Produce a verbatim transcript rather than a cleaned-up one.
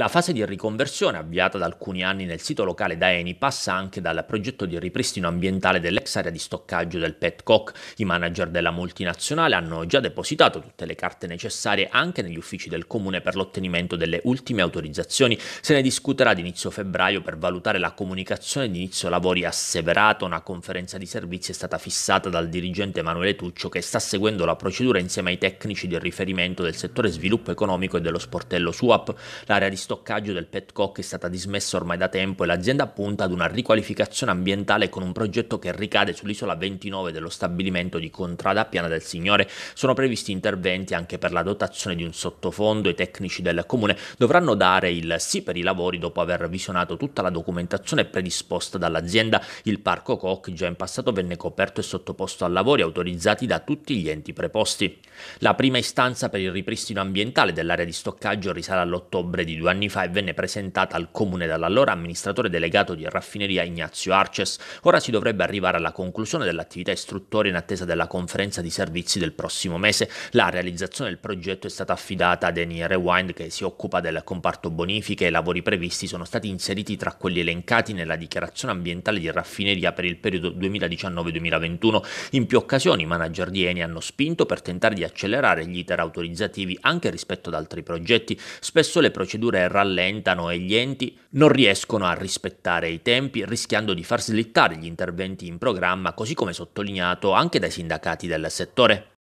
La fase di riconversione avviata da alcuni anni nel sito locale da Eni passa anche dal progetto di ripristino ambientale dell'ex area di stoccaggio del PETCOKE. I manager della multinazionale hanno già depositato tutte le carte necessarie anche negli uffici del comune per l'ottenimento delle ultime autorizzazioni. Se ne discuterà ad inizio febbraio per valutare la comunicazione di inizio lavori asseverata. Una conferenza di servizi è stata fissata dal dirigente Emanuele Tuccio, che sta seguendo la procedura insieme ai tecnici di riferimento del settore sviluppo economico e dello sportello SUAP. L'area di stoccaggio del PETCOKE è stata dismessa ormai da tempo e l'azienda punta ad una riqualificazione ambientale con un progetto che ricade sull'isola ventinove dello stabilimento di Contrada Piana del Signore. Sono previsti interventi anche per la dotazione di un sottofondo. I tecnici del comune dovranno dare il sì per i lavori dopo aver visionato tutta la documentazione predisposta dall'azienda. Il parco Koch già in passato venne coperto e sottoposto a lavori autorizzati da tutti gli enti preposti. La prima istanza per il ripristino ambientale dell'area di stoccaggio risale all'ottobre di due anni fa e venne presentata al comune dall'allora amministratore delegato di raffineria Ignazio Arces. Ora si dovrebbe arrivare alla conclusione dell'attività istruttoria in attesa della conferenza di servizi del prossimo mese. La realizzazione del progetto è stata affidata ad Eni Rewind, che si occupa del comparto bonifiche, e i lavori previsti sono stati inseriti tra quelli elencati nella dichiarazione ambientale di raffineria per il periodo duemiladiciannove duemilaventuno. In più occasioni i manager di Eni hanno spinto per tentare di accelerare gli iter autorizzativi anche rispetto ad altri progetti. Spesso le procedure rallentano e gli enti non riescono a rispettare i tempi, rischiando di far slittare gli interventi in programma, così come sottolineato anche dai sindacati del settore.